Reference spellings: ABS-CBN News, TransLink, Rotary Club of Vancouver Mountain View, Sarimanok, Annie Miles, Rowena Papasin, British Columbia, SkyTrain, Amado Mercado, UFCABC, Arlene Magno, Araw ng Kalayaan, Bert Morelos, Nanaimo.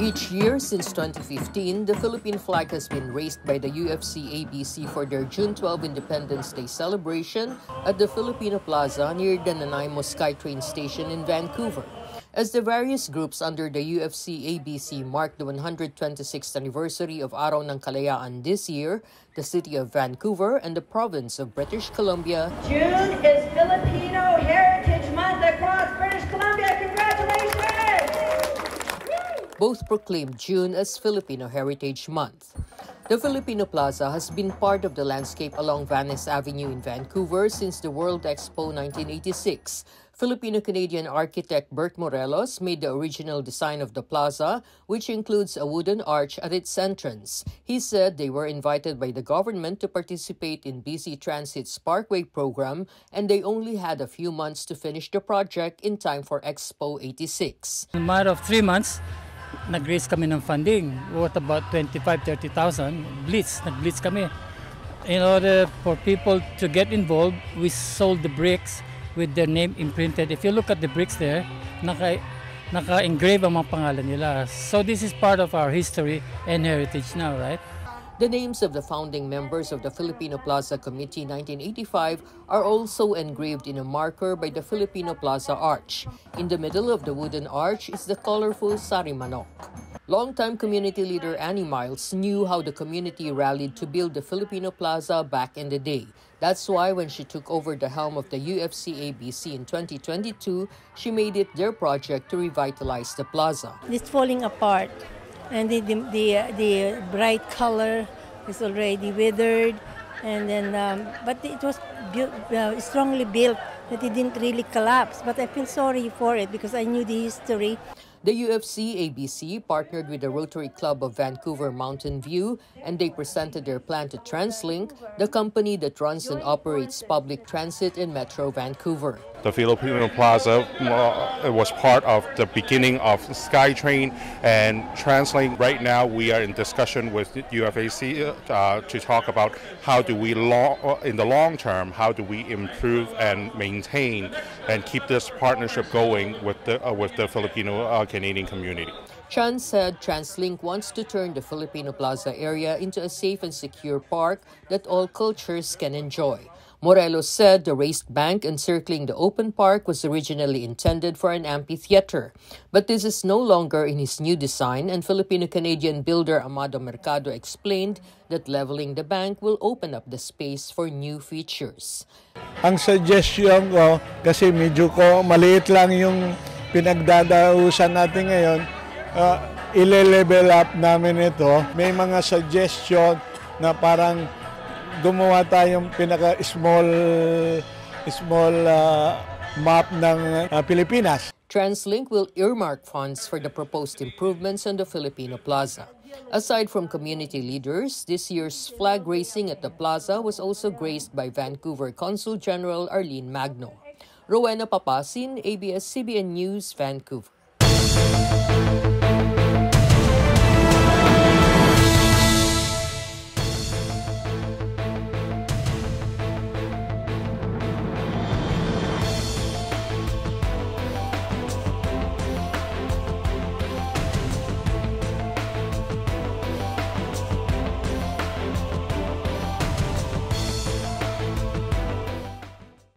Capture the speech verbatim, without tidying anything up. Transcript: Each year since twenty fifteen, the Philippine flag has been raised by the U F C A B C for their June twelfth Independence Day celebration at the Filipino Plaza near the Nanaimo SkyTrain station in Vancouver. As the various groups under the U F C A B C marked the one hundred twenty-sixth anniversary of Araw ng Kalayaan this year, the city of Vancouver and the province of British Columbia. June is Filipino Heritage Month across British Columbia. Congratulations! Both proclaimed June as Filipino Heritage Month. The Filipino Plaza has been part of the landscape along Vannes Avenue in Vancouver since the World Expo nineteen eighty-six. Filipino-Canadian architect Bert Morelos made the original design of the plaza, which includes a wooden arch at its entrance. He said they were invited by the government to participate in B C Transit's Parkway program, and they only had a few months to finish the project in time for Expo eighty-six. In a matter of three months, nag-raise kami ng funding. What about twenty-five, thirty thousand? Blitz. Nag-blitz kami. In order for people to get involved, we sold the bricks with their name imprinted. If you look at the bricks there, naka, naka-engrave ang mga pangalan nila. So this is part of our history and heritage now, right? The names of the founding members of the Filipino Plaza Committee nineteen eighty-five are also engraved in a marker by the Filipino Plaza Arch. In the middle of the wooden arch is the colorful Sarimanok. Longtime community leader Annie Miles knew how the community rallied to build the Filipino Plaza back in the day. That's why when she took over the helm of the U F C A B C in twenty twenty-two, she made it their project to revitalize the plaza. It's falling apart. And the, the, the, the bright color is already withered. And then, um, but it was built, uh, strongly built that it didn't really collapse. But I feel sorry for it because I knew the history. The U F C A B C partnered with the Rotary Club of Vancouver Mountain View, and they presented their plan to TransLink, the company that runs and operates public transit in Metro Vancouver. The Filipino Plaza uh, was part of the beginning of SkyTrain and TransLink. Right now, we are in discussion with U F A C uh, to talk about how do we, in the long term, how do we improve and maintain and keep this partnership going with the uh, with the Filipino uh, Canadian community. Chan said TransLink wants to turn the Filipino Plaza area into a safe and secure park that all cultures can enjoy. Morelos said the raised bank encircling the open park was originally intended for an amphitheater. But this is no longer in his new design, and Filipino-Canadian builder Amado Mercado explained that leveling the bank will open up the space for new features. Ang suggestion ko, kasi medyo ko maliit lang yung pinagdadausan natin ngayon, uh, ile-level up namin ito. May mga suggestion na parang gumawa tayong pinaka-small small, uh, map ng uh, Pilipinas. TransLink will earmark funds for the proposed improvements on the Filipino Plaza. Aside from community leaders, this year's flag raising at the plaza was also graced by Vancouver Consul General Arlene Magno. Rowena Papasin, A B S C B N News, Vancouver.